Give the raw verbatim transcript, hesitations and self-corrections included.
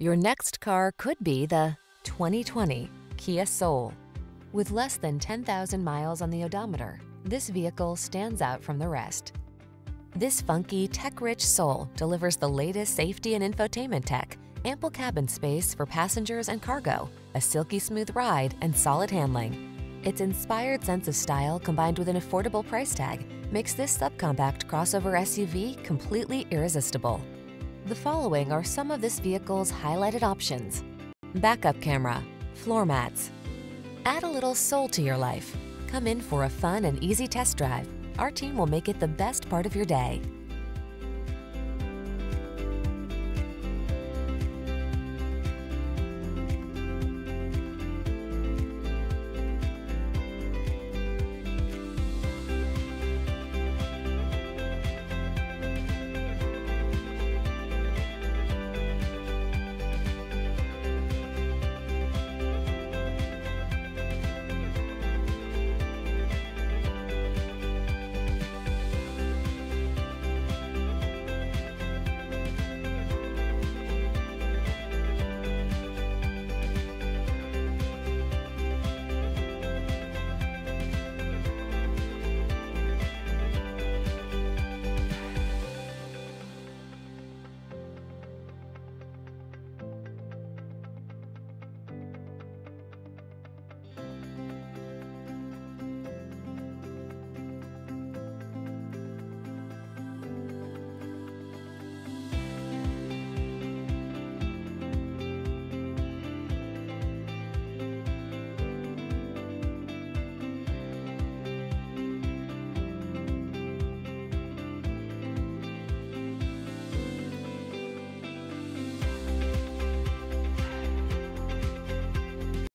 Your next car could be the twenty twenty Kia Soul. With less than ten thousand miles on the odometer, this vehicle stands out from the rest. This funky, tech-rich Soul delivers the latest safety and infotainment tech, ample cabin space for passengers and cargo, a silky smooth ride, and solid handling. Its inspired sense of style combined with an affordable price tag makes this subcompact crossover S U V completely irresistible. The following are some of this vehicle's highlighted options: backup camera, floor mats. Add a little soul to your life. Come in for a fun and easy test drive. Our team will make it the best part of your day.